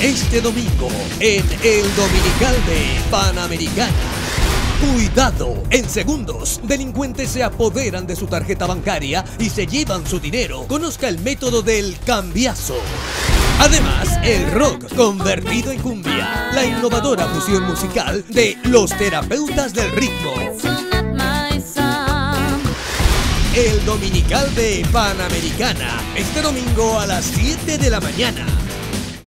este domingo en El Dominical de Panamericana. ¡Cuidado! En segundos, delincuentes se apoderan de su tarjeta bancaria y se llevan su dinero. Conozca el método del cambiazo. Además, el rock convertido en cumbia, la innovadora fusión musical de Los Terapeutas del Ritmo. El Dominical de Panamericana, este domingo a las 7 de la mañana.